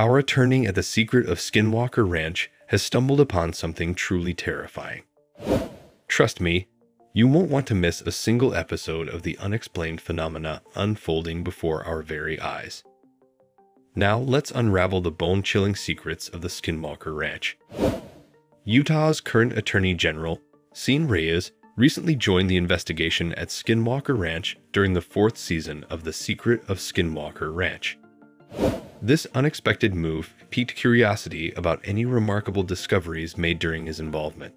Our attorney at the Secret of Skinwalker Ranch has stumbled upon something truly terrifying. Trust me, you won't want to miss a single episode of the unexplained phenomena unfolding before our very eyes. Now let's unravel the bone-chilling secrets of the Skinwalker Ranch. Utah's current Attorney General, Sean Reyes, recently joined the investigation at Skinwalker Ranch during the fourth season of The Secret of Skinwalker Ranch. This unexpected move piqued curiosity about any remarkable discoveries made during his involvement.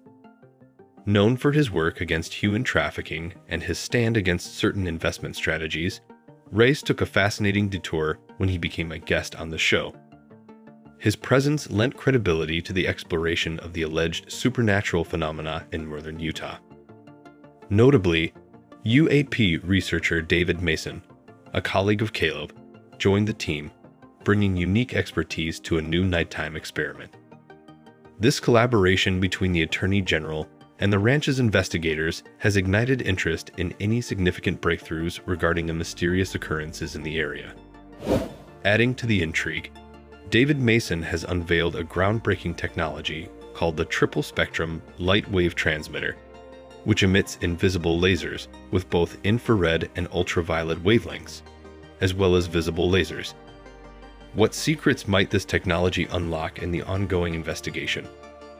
Known for his work against human trafficking and his stand against certain investment strategies, Reyes took a fascinating detour when he became a guest on the show. His presence lent credibility to the exploration of the alleged supernatural phenomena in northern Utah. Notably, UAP researcher David Mason, a colleague of Caleb, joined the team, bringing unique expertise to a new nighttime experiment. This collaboration between the Attorney General and the ranch's investigators has ignited interest in any significant breakthroughs regarding the mysterious occurrences in the area. Adding to the intrigue, David Mason has unveiled a groundbreaking technology called the Triple Spectrum Light Wave Transmitter, which emits invisible lasers with both infrared and ultraviolet wavelengths, as well as visible lasers. What secrets might this technology unlock in the ongoing investigation?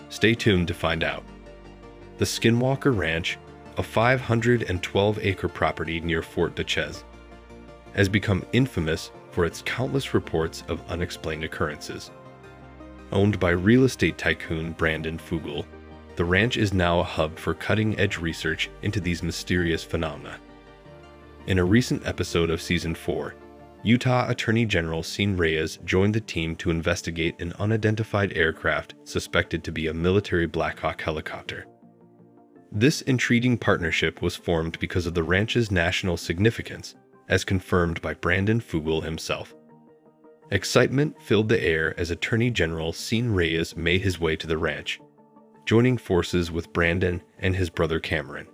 Stay tuned to find out. The Skinwalker Ranch, a 512-acre property near Fort Duchesne, has become infamous for its countless reports of unexplained occurrences. Owned by real estate tycoon Brandon Fugal, the ranch is now a hub for cutting-edge research into these mysterious phenomena. In a recent episode of Season 4, Utah Attorney General Sean Reyes joined the team to investigate an unidentified aircraft suspected to be a military Black Hawk helicopter. This intriguing partnership was formed because of the ranch's national significance, as confirmed by Brandon Fugal himself. Excitement filled the air as Attorney General Sean Reyes made his way to the ranch, joining forces with Brandon and his brother Cameron.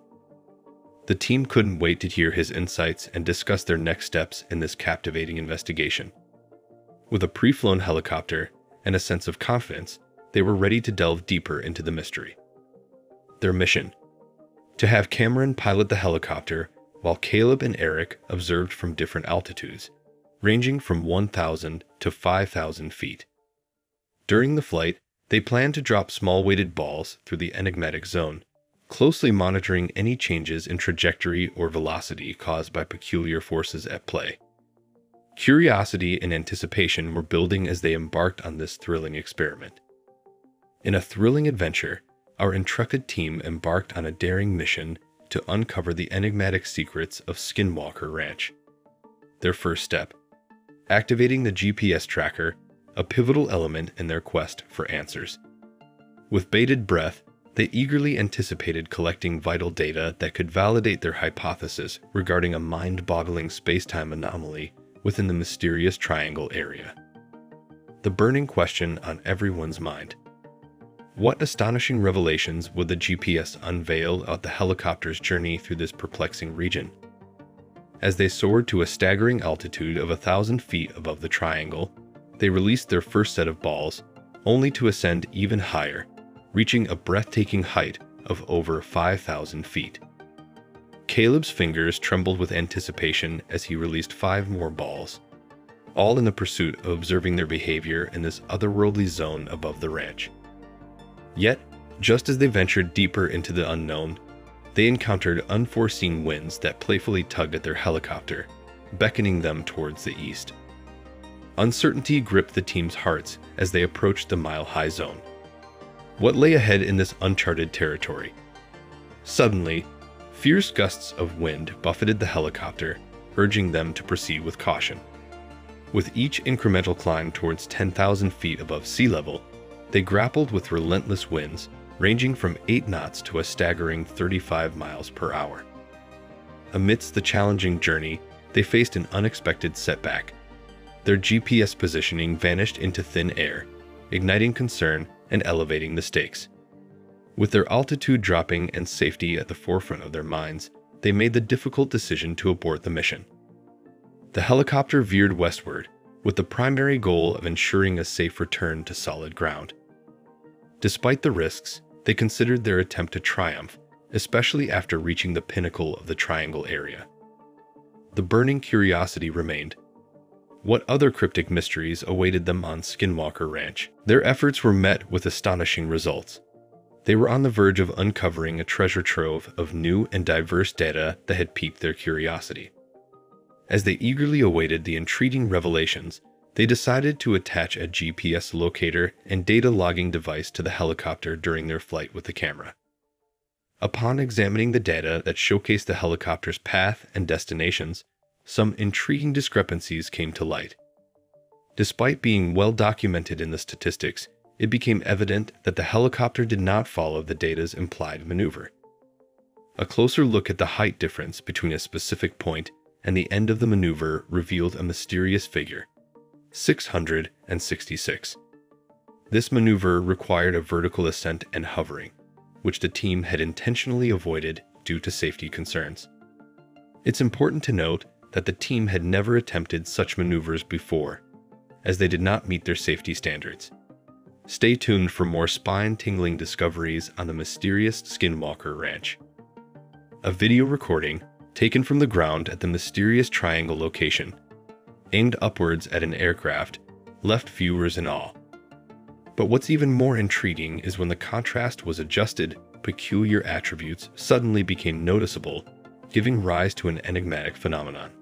The team couldn't wait to hear his insights and discuss their next steps in this captivating investigation. With a pre-flown helicopter and a sense of confidence, they were ready to delve deeper into the mystery. Their mission: to have Cameron pilot the helicopter while Caleb and Eric observed from different altitudes, ranging from 1,000 to 5,000 feet. During the flight, they planned to drop small weighted balls through the enigmatic zone, closely monitoring any changes in trajectory or velocity caused by peculiar forces at play. Curiosity and anticipation were building as they embarked on this thrilling experiment. In a thrilling adventure, our intrepid team embarked on a daring mission to uncover the enigmatic secrets of Skinwalker Ranch. Their first step: activating the GPS tracker, a pivotal element in their quest for answers. With bated breath, they eagerly anticipated collecting vital data that could validate their hypothesis regarding a mind-boggling space-time anomaly within the mysterious triangle area. The burning question on everyone's mind: what astonishing revelations would the GPS unveil about the helicopter's journey through this perplexing region? As they soared to a staggering altitude of 1,000 feet above the triangle, they released their first set of balls, only to ascend even higher, reaching a breathtaking height of over 5,000 feet. Caleb's fingers trembled with anticipation as he released 5 more balls, all in the pursuit of observing their behavior in this otherworldly zone above the ranch. Yet, just as they ventured deeper into the unknown, they encountered unforeseen winds that playfully tugged at their helicopter, beckoning them towards the east. Uncertainty gripped the team's hearts as they approached the mile-high zone. What lay ahead in this uncharted territory? Suddenly, fierce gusts of wind buffeted the helicopter, urging them to proceed with caution. With each incremental climb towards 10,000 feet above sea level, they grappled with relentless winds, ranging from 8 knots to a staggering 35 miles per hour. Amidst the challenging journey, they faced an unexpected setback. Their GPS positioning vanished into thin air, igniting concern and elevating the stakes. With their altitude dropping and safety at the forefront of their minds, they made the difficult decision to abort the mission. The helicopter veered westward, with the primary goal of ensuring a safe return to solid ground. Despite the risks, they considered their attempt a triumph, especially after reaching the pinnacle of the triangle area. The burning curiosity remained. What other cryptic mysteries awaited them on Skinwalker Ranch? Their efforts were met with astonishing results. They were on the verge of uncovering a treasure trove of new and diverse data that had piqued their curiosity. As they eagerly awaited the intriguing revelations, they decided to attach a GPS locator and data logging device to the helicopter during their flight with the camera. Upon examining the data that showcased the helicopter's path and destinations, some intriguing discrepancies came to light. Despite being well documented in the statistics, it became evident that the helicopter did not follow the data's implied maneuver. A closer look at the height difference between a specific point and the end of the maneuver revealed a mysterious figure: 666. This maneuver required a vertical ascent and hovering, which the team had intentionally avoided due to safety concerns. It's important to note that the team had never attempted such maneuvers before, as they did not meet their safety standards. Stay tuned for more spine-tingling discoveries on the mysterious Skinwalker Ranch. A video recording taken from the ground at the mysterious triangle location, aimed upwards at an aircraft, left viewers in awe. But what's even more intriguing is when the contrast was adjusted, peculiar attributes suddenly became noticeable, giving rise to an enigmatic phenomenon.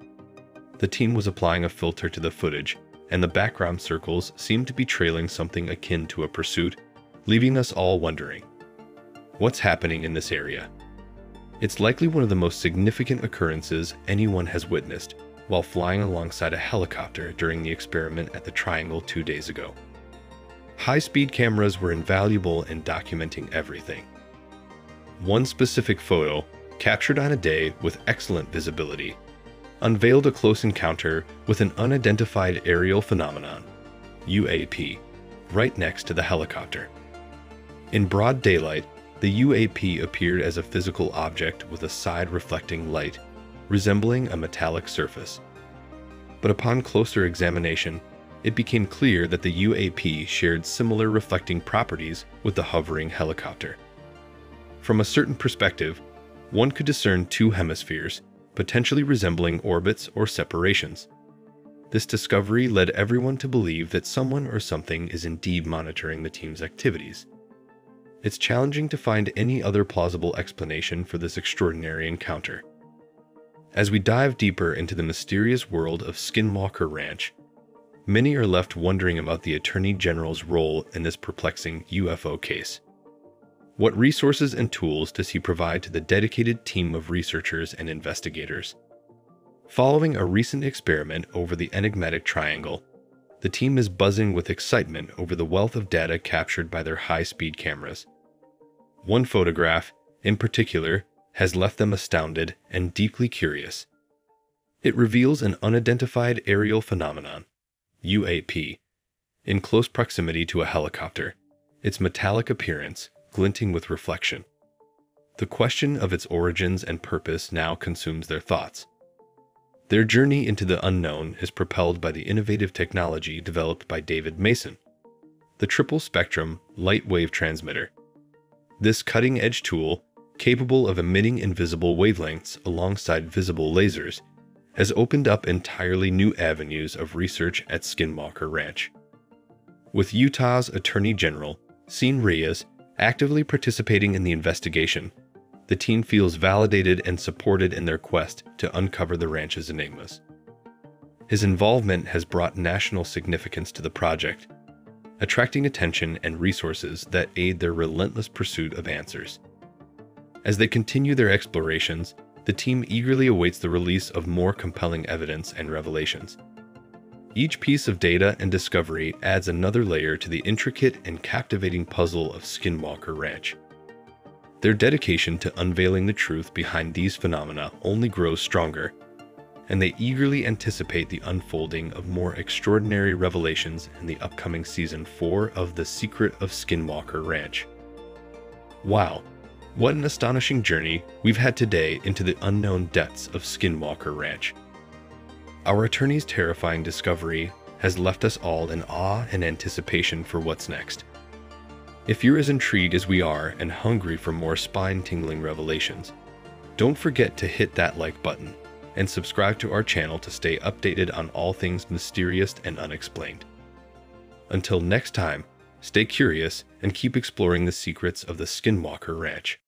The team was applying a filter to the footage, and the background circles seemed to be trailing something akin to a pursuit, leaving us all wondering, what's happening in this area? It's likely one of the most significant occurrences anyone has witnessed while flying alongside a helicopter during the experiment at the Triangle 2 days ago. High-speed cameras were invaluable in documenting everything. One specific photo, captured on a day with excellent visibility, unveiled a close encounter with an unidentified aerial phenomenon, UAP, right next to the helicopter. In broad daylight, the UAP appeared as a physical object with a side-reflecting light, resembling a metallic surface. But upon closer examination, it became clear that the UAP shared similar reflecting properties with the hovering helicopter. From a certain perspective, one could discern two hemispheres, potentially resembling orbits or separations. This discovery led everyone to believe that someone or something is indeed monitoring the team's activities. It's challenging to find any other plausible explanation for this extraordinary encounter. As we dive deeper into the mysterious world of Skinwalker Ranch, many are left wondering about the Attorney General's role in this perplexing UFO case. What resources and tools does he provide to the dedicated team of researchers and investigators? Following a recent experiment over the enigmatic triangle, the team is buzzing with excitement over the wealth of data captured by their high-speed cameras. One photograph, in particular, has left them astounded and deeply curious. It reveals an unidentified aerial phenomenon, UAP, in close proximity to a helicopter, its metallic appearance glinting with reflection. The question of its origins and purpose now consumes their thoughts. Their journey into the unknown is propelled by the innovative technology developed by David Mason, the Triple Spectrum Light Wave Transmitter. This cutting-edge tool, capable of emitting invisible wavelengths alongside visible lasers, has opened up entirely new avenues of research at Skinwalker Ranch. With Utah's Attorney General, Sean Reyes, actively participating in the investigation, the team feels validated and supported in their quest to uncover the ranch's enigmas. His involvement has brought national significance to the project, attracting attention and resources that aid their relentless pursuit of answers. As they continue their explorations, the team eagerly awaits the release of more compelling evidence and revelations. Each piece of data and discovery adds another layer to the intricate and captivating puzzle of Skinwalker Ranch. Their dedication to unveiling the truth behind these phenomena only grows stronger, and they eagerly anticipate the unfolding of more extraordinary revelations in the upcoming Season 4 of The Secret of Skinwalker Ranch. Wow, what an astonishing journey we've had today into the unknown depths of Skinwalker Ranch. Our attorney's terrifying discovery has left us all in awe and anticipation for what's next. If you're as intrigued as we are and hungry for more spine-tingling revelations, don't forget to hit that like button and subscribe to our channel to stay updated on all things mysterious and unexplained. Until next time, stay curious and keep exploring the secrets of the Skinwalker Ranch.